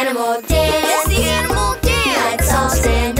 animal dance. That's the animal dance. Let's all stand up.